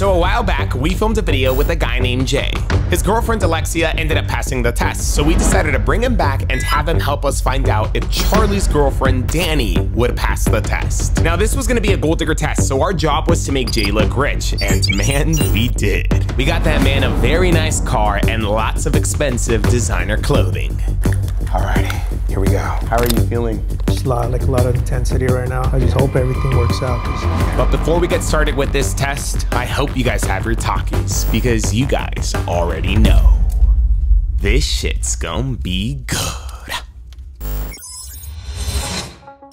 So a while back, we filmed a video with a guy named Jay. His girlfriend Alexia ended up passing the test, so we decided to bring him back and have him help us find out if Charlie's girlfriend Dani would pass the test. Now this was gonna be a gold digger test, so our job was to make Jay look rich, and man, we did. We got that man a very nice car and lots of expensive designer clothing. Alrighty, here we go. How are you feeling? Just a lot of intensity right now. I just hope everything works out. But before we get started with this test, I hope you guys have your talkies, because you guys already know. This shit's gonna be good.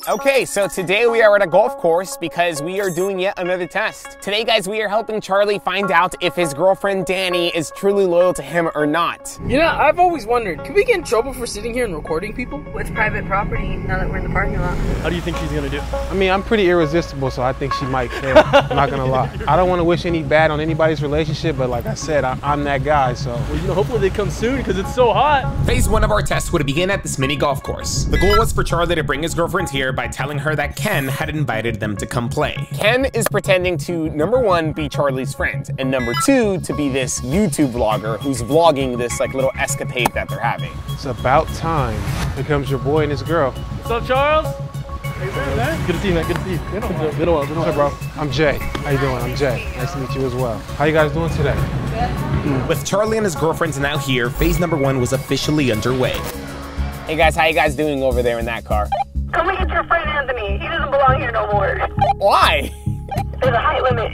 Okay, so today we are at a golf course because we are doing yet another test. Today, guys, we are helping Charlie find out if his girlfriend Dani is truly loyal to him or not. You know, I've always wondered, can we get in trouble for sitting here and recording people? It's private property now that we're in the parking lot. How do you think she's gonna do? I mean, I'm pretty irresistible, so I think she might fail. I'm not gonna lie. I don't wanna wish any bad on anybody's relationship, but like I said, I'm that guy, so. Well, you know, hopefully they come soon because it's so hot. Phase one of our test would begin at this mini golf course. The goal was for Charlie to bring his girlfriend here by telling her that Ken had invited them to come play. Ken is pretending to, number one, be Charlie's friend, and number two, to be this YouTube vlogger who's vlogging this like little escapade that they're having. It's about time. Here comes your boy and his girl. What's up, Charles? Hey, man. Good to see you, man. Good to see you. Good to see you, bro. I'm Jay. How you doing? I'm Jay. Nice to meet you as well. How you guys doing today? Good. With Charlie and his girlfriends now here, phase number one was officially underway. Hey guys, how you guys doing over there in that car? Come and get your friend Anthony. He doesn't belong here no more. Why? There's a height limit.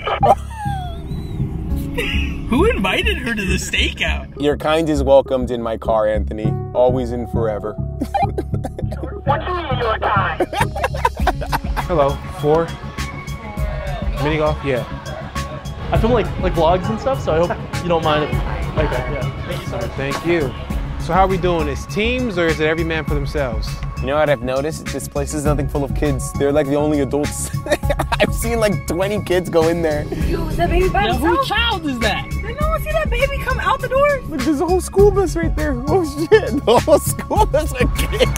Who invited her to the stakeout? Your kind is welcomed in my car, Anthony. Always and forever. What do you mean your time? Hello. 4. Mini golf? Yeah. I film like vlogs and stuff, so I hope you don't mind it. Okay, yeah. Thank you so much. Thank you. So how are we doing this? Teams, or is it every man for themselves? You know what I've noticed? This place is nothing full of kids. They're like the only adults. I've seen like 20 kids go in there. Yo, is that baby by itself? Whose child is that? Did no one see that baby come out the door? Look, there's a whole school bus right there. Oh shit, the whole school bus with kids.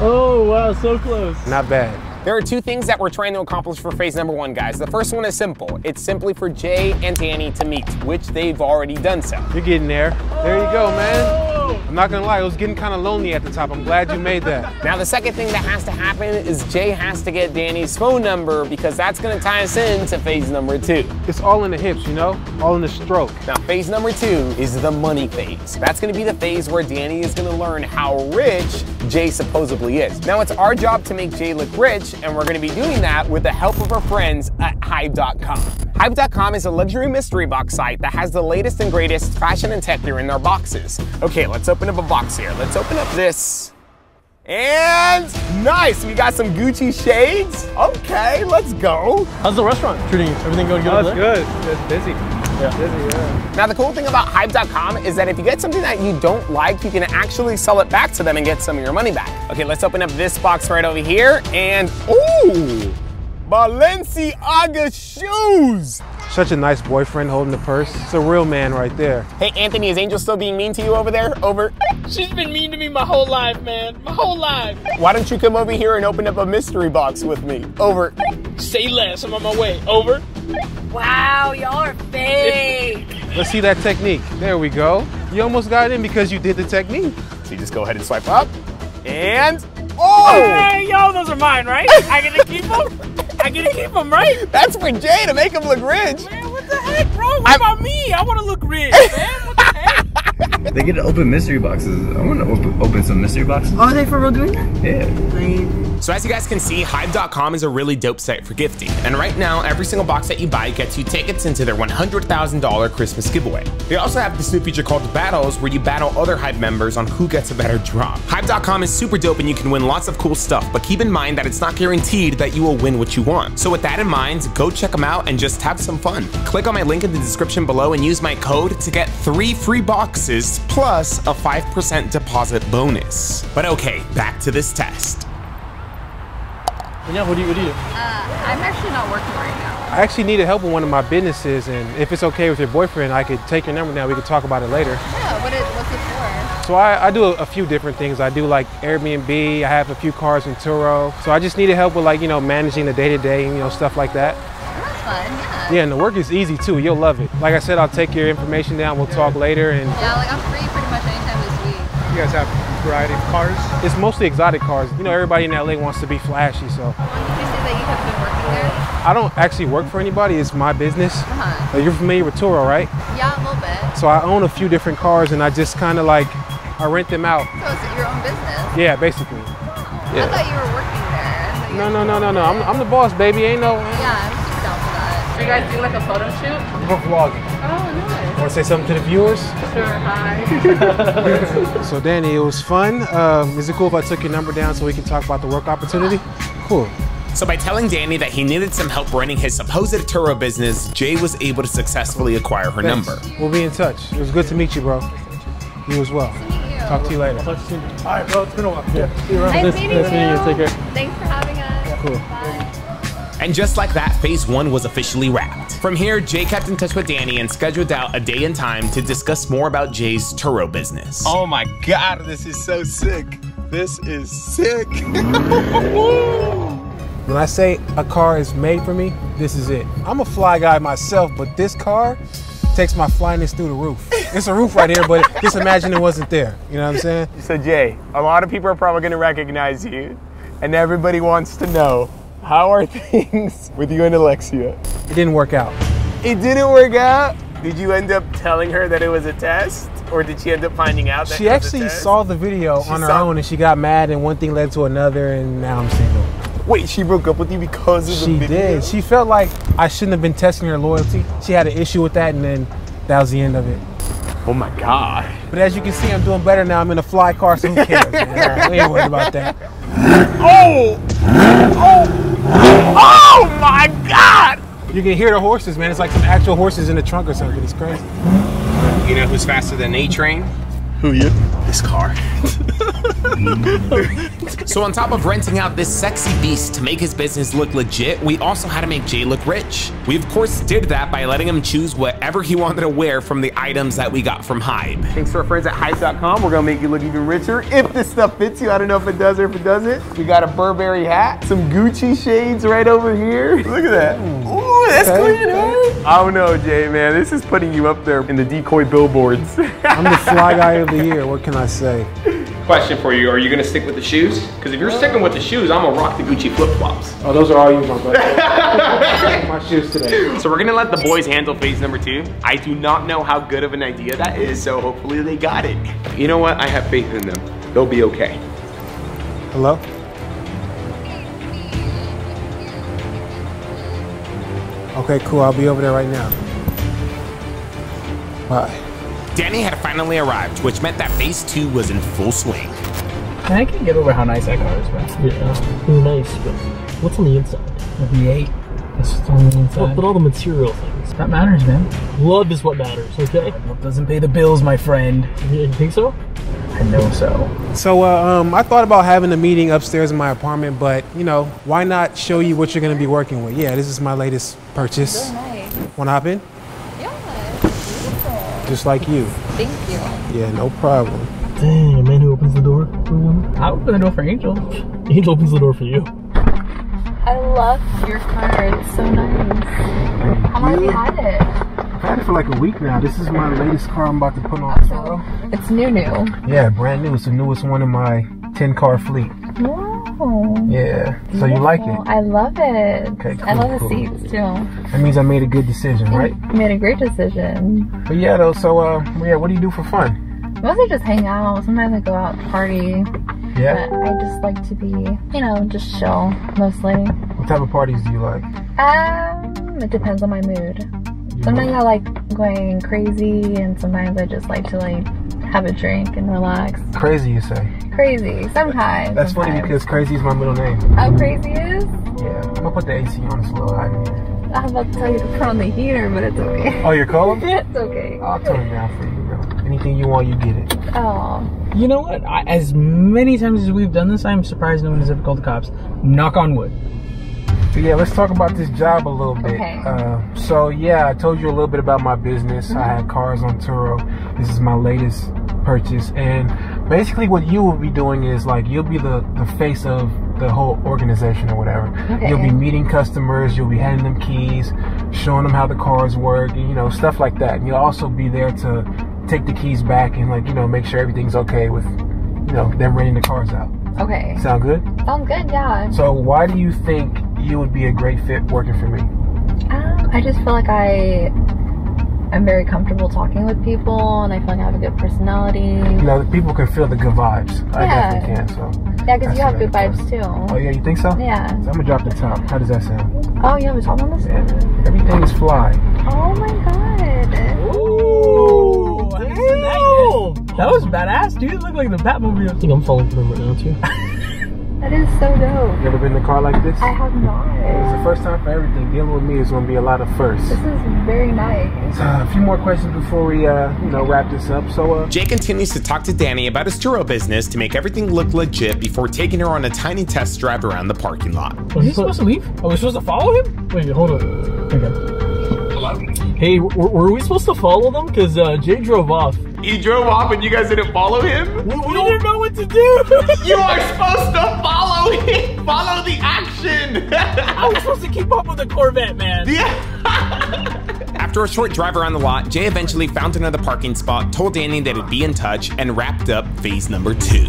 Oh wow, so close. Not bad. There are two things that we're trying to accomplish for phase number one, guys. The first one is simple. It's simply for Jay and Dani to meet, which they've already done so. You're getting there. There you go, man. I'm not gonna lie, it was getting kind of lonely at the top. I'm glad you made that. Now the second thing that has to happen is Jay has to get Dani's phone number because that's gonna tie us into phase number two. It's all in the hips, you know? All in the stroke. Now phase number two is the money phase. That's gonna be the phase where Dani is gonna learn how rich Jay supposedly is. Now it's our job to make Jay look rich, and we're gonna be doing that with the help of our friends at Hybe.com. Hybe.com is a luxury mystery box site that has the latest and greatest fashion and tech gear in their boxes. Okay, let's open up a box here. Let's open up this. And nice, we got some Gucci shades. Okay, let's go. How's the restaurant treating you? Everything going good? Oh, it's good. It's busy. Yeah. Busy, yeah. Now the cool thing about Hybe.com is that if you get something that you don't like, you can actually sell it back to them and get some of your money back. Okay, let's open up this box right over here. And ooh, Balenciaga shoes. Such a nice boyfriend holding the purse. It's a real man right there. Hey, Anthony, is Angel still being mean to you over there? Over. She's been mean to me my whole life, man. My whole life. Why don't you come over here and open up a mystery box with me? Over. Say less. I'm on my way. Over. Wow, y'all are fake. Let's see that technique. There we go. You almost got in because you did the technique. So you just go ahead and swipe up. And, oh! Hey, yo, those are mine, right? I get to keep them? I get to keep them, right? That's for Jay to make him look rich. Man, what the heck, bro? What about me? I want to look rich, man. What the heck? They get to open mystery boxes. I want to open some mystery boxes. Are they for real doing that? Yeah. Like... So as you guys can see, Hybe.com is a really dope site for gifting. And right now, every single box that you buy gets you tickets into their $100,000 Christmas giveaway. They also have this new feature called Battles, where you battle other Hybe members on who gets a better drop. Hybe.com is super dope and you can win lots of cool stuff, but keep in mind that it's not guaranteed that you will win what you want. So with that in mind, go check them out and just have some fun. Click on my link in the description below and use my code to get 3 free boxes plus a 5% deposit bonus. But okay, back to this test. Yeah, what do you do? I'm actually not working right now. I actually needed help with one of my businesses, and if it's okay with your boyfriend, I could take your number now. We could talk about it later. Yeah, what's it for? So I do a few different things. I do like Airbnb. I have a few cars in Turo. So I just needed help with managing the day-to-day, stuff like that. That's fun, yeah. Yeah, and the work is easy too. You'll love it. Like I said, I'll take your information down. We'll talk later. And yeah, like I'm free pretty much anytime this week. You guys have a variety of cars? It's mostly exotic cars. You know, everybody in LA wants to be flashy, so. Did you say that you have been working there? I don't actually work for anybody. It's my business. Uh-huh. You're familiar with Turo, right? Yeah, a little bit. So I own a few different cars, and I just kind of like, I rent them out. So it's your own business? Yeah, basically. Oh, yeah. I thought you were working there. No. I'm the boss, baby. Ain't no. Yeah, I'm just down for that. Do you guys do like a photo shoot? We're vlogging. Oh, nice. Want to say something to the viewers? Sure, hi. So, Dani, it was fun. Is it cool if I took your number down so we can talk about the work opportunity? Cool. So by telling Dani that he needed some help running his supposed Turo business, Jay was able to successfully acquire her number. We'll be in touch. It was good to meet you, bro. You as well. Talk to you later. Talk to you. All right, bro. It's been a while. Yeah. See you around. Nice meeting you. Take care. Thanks for having us. Cool. Bye. And just like that, phase 1 was officially wrapped. From here, Jay kept in touch with Dani and scheduled out a day and time to discuss more about Jay's Turo business. Oh my God, this is so sick. This is sick. When I say a car is made for me, this is it. I'm a fly guy myself, but this car takes my flyness through the roof. It's a roof right here, but just imagine it wasn't there. You know what I'm saying? So Jay, a lot of people are probably gonna recognize you, and everybody wants to know, how are things with you and Alexia? It didn't work out. It didn't work out? Did you end up telling her that it was a test? Or did she end up finding out that she actually saw the video on her own, and she got mad, and one thing led to another, and now I'm single. Wait, she broke up with you because of the video? She did. She felt like I shouldn't have been testing her loyalty. She had an issue with that, and then that was the end of it. Oh my God. But as you can see, I'm doing better now. I'm in a fly car, so who cares? We ain't worried about that. Oh! Oh! Oh my God! You can hear the horses, man. It's like some actual horses in the trunk or something. It's crazy. You know who's faster than A-Train? Who you? This car. So on top of renting out this sexy beast to make his business look legit, we also had to make Jay look rich. We of course did that by letting him choose whatever he wanted to wear from the items that we got from Hybe. Thanks to our friends at Hybe.com, we're gonna make you look even richer if this stuff fits you. I don't know if it does or if it doesn't. We got a Burberry hat, some Gucci shades right over here. Look at that. Ooh, that's clean, huh? I don't know, Jay, man. This is putting you up there in the decoy billboards. I'm the fly guy of the year. What can I say? Question for you, are you gonna stick with the shoes? Because if you're sticking with the shoes, I'm gonna rock the Gucci flip-flops. Oh, those are all you, my brother. My shoes today. So we're gonna let the boys handle phase number 2. I do not know how good of an idea that is, so hopefully they got it. You know what? I have faith in them. They'll be okay. Hello? Okay, cool, I'll be over there right now. Bye. Dani had finally arrived, which meant that phase 2 was in full swing. I can't get over how nice that car is, man. Yeah, nice, but what's on the inside? A V8. That's what's on the inside. But all the material things. That matters, man. Love is what matters, okay? Love doesn't pay the bills, my friend. You think so? I know so. So I thought about having a meeting upstairs in my apartment, but you know, why not show you what you're gonna be working with? Yeah, this is my latest purchase. So nice. Wanna hop in? Just like you. Thank you. Yeah, no problem. Dang, a man who opens the door for a woman? I open the door for Angel. Angel opens the door for you. I love your car. It's so nice. How long have you had it? I've had it for like a week now. This is my latest car I'm about to put on. So it's new. Yeah, brand new. It's the newest one in my 10-car fleet. Wow. Yeah. So you like it? I love it. Okay, cool, I love the seats too. That means I made a good decision, right? You made a great decision. But yeah, though. So yeah, what do you do for fun? Mostly just hang out. Sometimes I go out and party. Yeah. But I just like to be, you know, just chill mostly. What type of parties do you like? It depends on my mood. Sometimes I like going crazy, and sometimes I just like to like have a drink and relax. Crazy, you say? Crazy, sometimes. That's funny because crazy is my middle name. Oh, crazy is? Yeah, I'm gonna put the AC on slow. I was about to tell you to put on the heater, but it's okay. Oh, you're cold? It's okay. I'll turn it down for you, bro. Anything you want, you get it. Oh. You know what? As many times as we've done this, I'm surprised no one has ever called the cops. Knock on wood. But yeah, let's talk about this job a little bit. Okay. So yeah, I told you a little bit about my business. Mm-hmm. I have cars on Turo. This is my latest purchase, and basically what you will be doing is like you'll be the face of the whole organization or whatever. Okay. You'll be meeting customers, you'll be handing them keys, showing them how the cars work, and, you know, stuff like that. And you'll also be there to take the keys back and, like, you know, make sure everything's okay with, you know, them renting the cars out. Okay. Sound good? Sound good, yeah. So why do you think you would be a great fit working for me? I just feel like I'm very comfortable talking with people, and I feel like I have a good personality. You know, people can feel the good vibes. Yeah. I definitely can, so. Yeah, because you have good vibes, too. Oh, yeah, you think so? Yeah. So I'm going to drop the top. How does that sound? Oh, you have a top on this one? Everything is fly. Oh, my God. Ooh. Damn. That was badass, dude. It looked like the Batmobile. I think I'm falling for them right now, too. That is so dope. You ever been in a car like this? I have not. It's the first time for everything. Dealing with me is going to be a lot of firsts. This is very nice. A few more questions before we, you know, wrap this up. So, Jay continues to talk to Dani about his Turo business to make everything look legit before taking her on a tiny test drive around the parking lot. Was he supposed to leave? Are we supposed to follow him? Wait, hold on. Hey, were we supposed to follow them? Because Jay drove off. He drove off and you guys didn't follow him? We didn't know what to do! You are supposed to follow him! Follow the action! I was supposed to keep up with the Corvette, man. Yeah. After a short drive around the lot, Jay eventually found another parking spot, told Dani that he'd be in touch, and wrapped up phase number 2.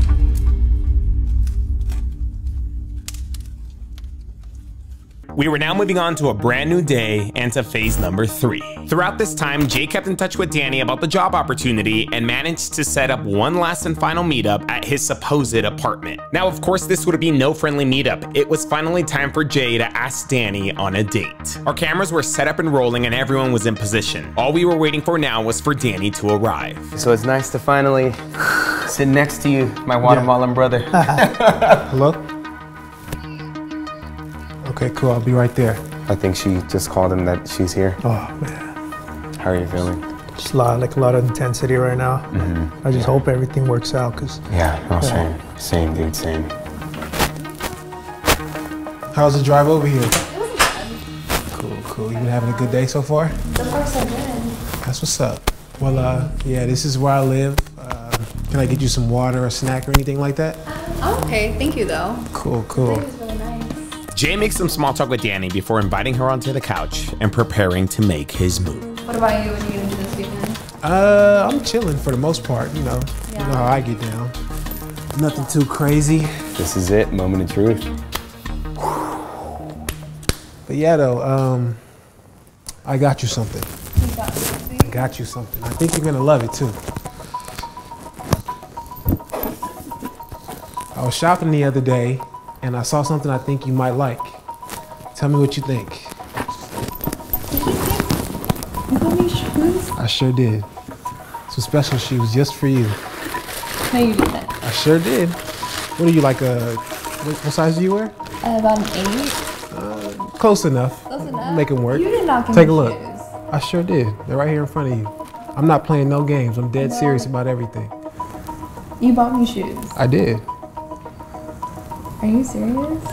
We were now moving on to a brand new day and to phase number 3. Throughout this time, Jay kept in touch with Dani about the job opportunity and managed to set up one last and final meetup at his supposed apartment. Now, of course, this would be no friendly meetup. It was finally time for Jay to ask Dani on a date. Our cameras were set up and rolling and everyone was in position. All we were waiting for now was for Dani to arrive. So it's nice to finally sit next to you, my Guatemalan brother. Hello? Okay, cool, I'll be right there. I think she just called him that she's here. Oh, man. How are you feeling? Just a lot, like a lot of intensity right now. Mm-hmm. I just hope everything works out, cause... Yeah, no, same dude, same. How's the drive over here? It was fun. Cool, cool. You been having a good day so far? So far, so good. That's what's up. Well, yeah, this is where I live. Can I get you some water, a snack, or anything like that? I'm okay, thank you, though. Cool, cool. Jay makes some small talk with Dani before inviting her onto the couch and preparing to make his move. What about you? What are you gonna do this weekend? I'm chilling for the most part, you know. Yeah. You know how I get down. Nothing too crazy. This is it, moment of truth. But yeah, though, I got you something. You got something? I got you something. I think you're gonna love it too. I was shopping the other day, and I saw something I think you might like. Tell me what you think. Did you think you got me shoes? I sure did. Some special shoes just for you. No, you didn't. I sure did. What are you, like a, what size do you wear? About an 8. Close enough. Close enough? Make them work. You did not give me shoes. Take a look. I sure did. They're right here in front of you. I'm not playing no games. I'm dead serious about everything. You bought me shoes. I did. Are you serious? I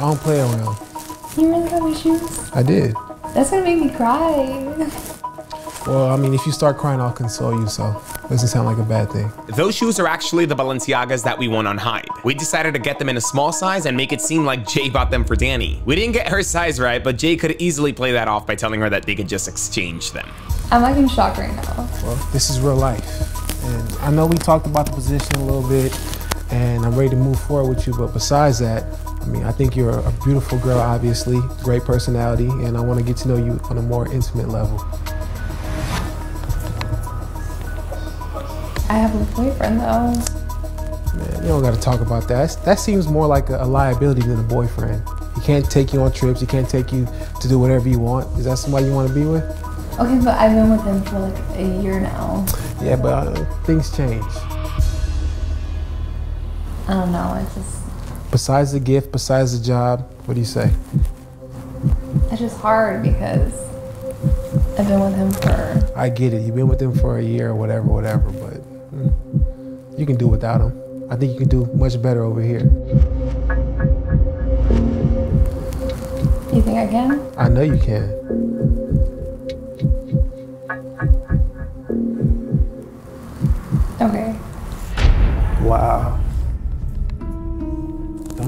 don't play around. You really got me shoes? I did. That's gonna make me cry. Well, I mean, if you start crying, I'll console you, so it doesn't sound like a bad thing. Those shoes are actually the Balenciagas that we won on Hybe. We decided to get them in a small size and make it seem like Jay bought them for Dani. We didn't get her size right, but Jay could easily play that off by telling her that they could just exchange them. I'm like in shock right now. Well, this is real life. And I know we talked about the position a little bit, and I'm ready to move forward with you, but besides that, I mean, I think you're a beautiful girl, obviously, great personality, and I want to get to know you on a more intimate level. I have a boyfriend, though. Man, you don't got to talk about that. That seems more like a liability than a boyfriend. He can't take you on trips, he can't take you to do whatever you want. Is that somebody you want to be with? Okay, but I've been with him for like a year now. Yeah, but things change. I don't know, it's just... Besides the gift, besides the job, what do you say? It's just hard because I've been with him for... I get it, you've been with him for a year or whatever, but you can do without him. I think you can do much better over here. You think I can? I know you can. Okay. Wow.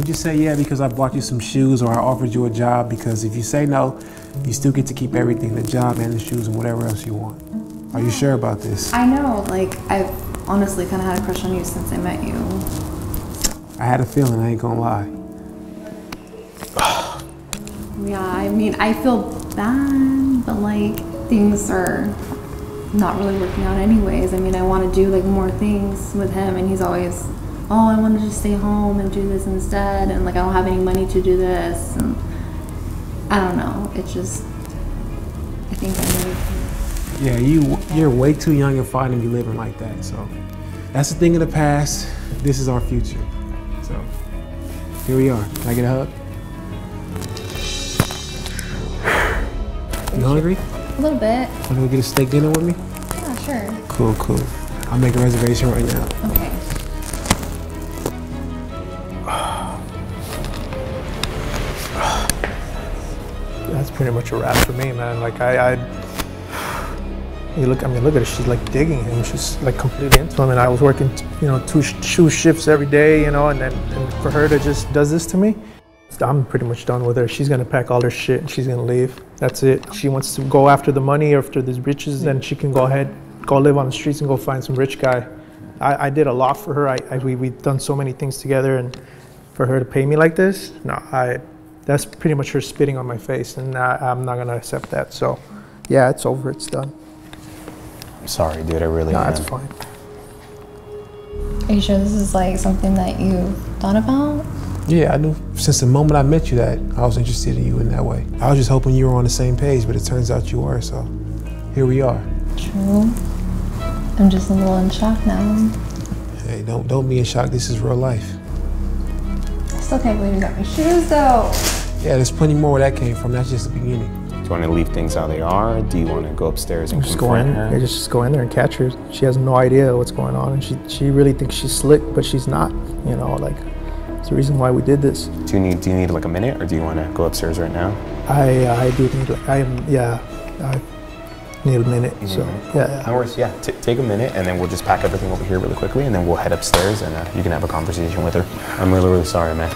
Would you say yeah because I bought you some shoes, or I offered you a job? Because if you say no, you still get to keep everything, the job and the shoes and whatever else you want. Are you sure about this? I know, like, I've honestly kind of had a crush on you since I met you. I had a feeling, I ain't gonna lie. Yeah, I mean, I feel bad, but like, things are not really working out anyways. I mean, I want to do like more things with him, and he's always, oh, I want to just stay home and do this instead, and like, I don't have any money to do this, and I don't know, it's just, I think I'm really. Yeah, you're way too young and fine to be living like that. So that's a thing of the past. This is our future. So here we are. Can I get a hug? You hungry? A little bit. Want to go get a steak dinner with me? Yeah, sure. Cool, cool. I'll make a reservation right now. Okay. That's pretty much a wrap for me, man. Like you look, I mean, look at her, she's like digging him, she's like completely into him, and I was working, you know, two shifts every day, you know, and for her to just does this to me, I'm pretty much done with her. She's gonna pack all her shit and she's gonna leave. That's it. She wants to go after the money or after these riches, then she can go ahead, go live on the streets and go find some rich guy. I did a lot for her, we've done so many things together, and for her to pay me like this, no, that's pretty much her spitting on my face, and I'm not gonna accept that, so yeah, it's over, it's done. Sorry, dude, I really am. No, that's fine. Are you sure this is like something that you've thought about? Yeah, I knew since the moment I met you that I was interested in you in that way. I was just hoping you were on the same page, but it turns out you are, so here we are. True. I'm just a little in shock now. Hey, don't be in shock. This is real life. I still can't believe you got my shoes, though. Yeah, there's plenty more where that came from. That's just the beginning. Do you want to leave things how they are? Do you want to go upstairs and confront her? I just go in there and catch her. She has no idea what's going on, and she really thinks she's slick, but she's not. You know, like, it's the reason why we did this. Do you need like a minute, or do you want to go upstairs right now? I do need like I need a minute. So yeah. No worries. Yeah, take a minute, and then we'll just pack everything over here really quickly, and then we'll head upstairs, and you can have a conversation with her. I'm really sorry, man.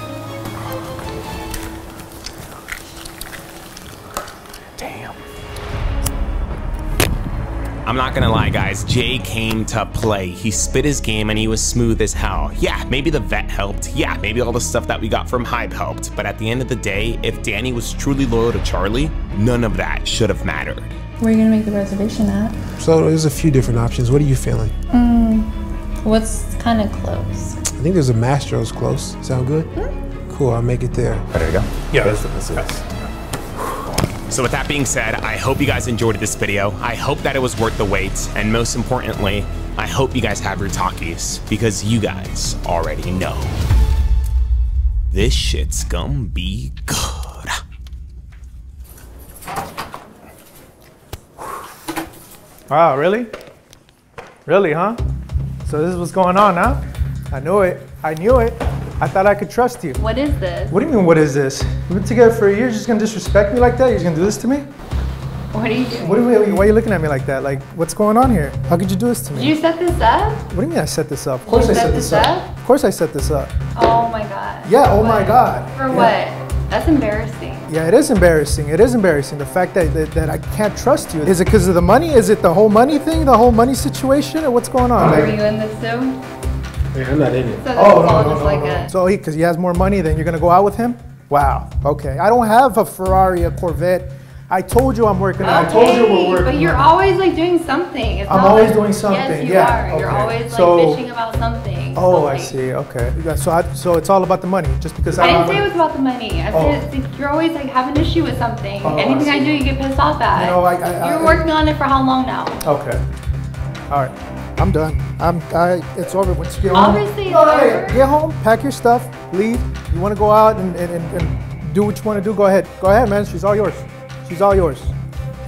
I'm not gonna lie, guys, Jay came to play. He spit his game and he was smooth as hell. Yeah, maybe the vet helped. Yeah, maybe all the stuff that we got from Hybe helped. But at the end of the day, if Dani was truly loyal to Charlie, none of that should have mattered. Where are you gonna make the reservation at? So there's a few different options. What are you feeling? What's kind of close? I think there's a Mastro's close. Sound good? Mm-hmm. Cool, I'll make it there. Right, there you go. Yeah, that's the best. So with that being said, I hope you guys enjoyed this video. I hope that it was worth the wait. And most importantly, I hope you guys have your talkies, because you guys already know. This shit's gonna be good. Wow, really? Really, huh? So this is what's going on, huh? I knew it. I knew it. I thought I could trust you. What is this? What do you mean, what is this? We've been together for a year, you're just gonna disrespect me like that? You're just gonna do this to me? What are you doing? Why are you looking at me like that? Like, what's going on here? How could you do this to me? You set this up? What do you mean I set this up? Of course I set this up. Of course I set this up. Oh my God. Yeah, oh my God. For what? That's embarrassing. Yeah, it is embarrassing. It is embarrassing. The fact that I can't trust you. Is it because of the money? Is it the whole money thing? The whole money situation? Or what's going on? Are you in this too? Yeah, I'm not in it. So so because he has more money, then you're gonna go out with him? Wow. Okay. I don't have a Ferrari, a Corvette. I told you I'm working on it. I told you we're working. But you're always like doing something. It's I'm always like, doing something. Yes, you are. Okay. You're always like bitching about something. Oh, I see. Okay. So it's all about the money, just because I didn't say it was about the money. I said you're always like have an issue with something. Anything I do, you get pissed off at. You know, you're working on it for how long now? Okay. All right. I'm done. It's over. Once you get home, get home, pack your stuff, leave. You want to go out and do what you want to do, go ahead. Go ahead, man. She's all yours. She's all yours.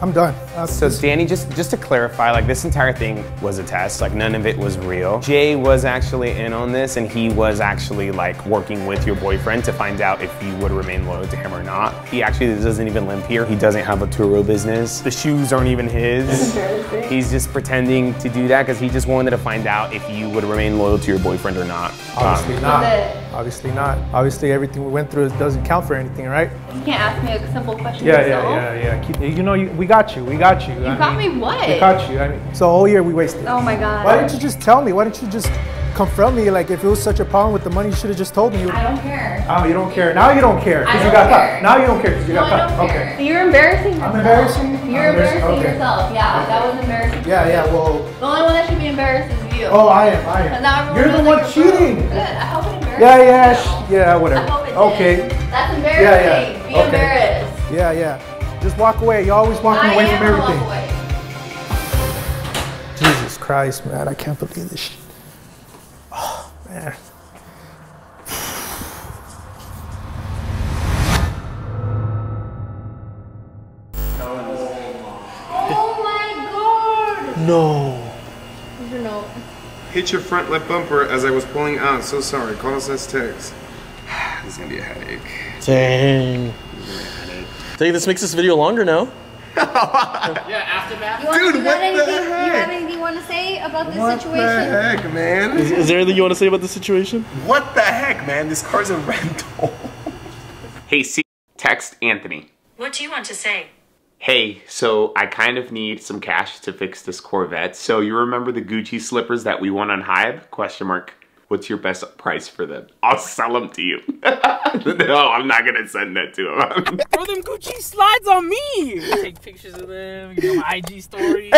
I'm done. So Dani, just to clarify, like this entire thing was a test, like none of it was real. Jay was actually in on this, and he was actually like working with your boyfriend to find out if you would remain loyal to him or not. He actually doesn't even live here. He doesn't have a Turo business. The shoes aren't even his. He's just pretending to do that because he just wanted to find out if you would remain loyal to your boyfriend or not. Obviously not. Obviously not. Obviously everything we went through doesn't count for anything, right? You can't ask me a simple question. Yeah. You know, we got you. We got you. You got me. I mean, so all year we wasted. Oh my God. Why didn't you just tell me? Why didn't you just confront me? Like, if it was such a problem with the money, you should have just told me. I don't care. Oh, you don't care. Now you don't care because you got cut. Now you don't care because you got cut. Okay. So you're embarrassing yourself. I'm embarrassing? You're embarrassing yourself. Yeah, that was embarrassing. Yeah, well. The only one that should be embarrassed is you. Oh, I am. You're the one cheating. Good. I hope it embarrasses you. Yeah, whatever. I hope it did. That's embarrassing. Be embarrassed. Yeah. Just walk away. You're always walking away from everything. Jesus Christ, man. I can't believe this shit. Yeah. Oh my God! No. No. Hit your front left bumper as I was pulling out. So sorry. Call us as text. This is gonna be a headache. Dang. Dang, this makes this video longer now. Yeah, aftermath. Dude, what the heck? You have anything you want to say about this situation? What the heck, man? Is there anything you want to say about this situation? What the heck, man? This car's a rental. Hey, C, text Anthony. What do you want to say? Hey, so I kind of need some cash to fix this Corvette. So you remember the Gucci slippers that we won on Hybe? Question mark. What's your best price for them? I'll sell them to you. No, I'm not gonna send that to him. Bro, them Gucci slides on me. Take pictures of them, you know, IG stories.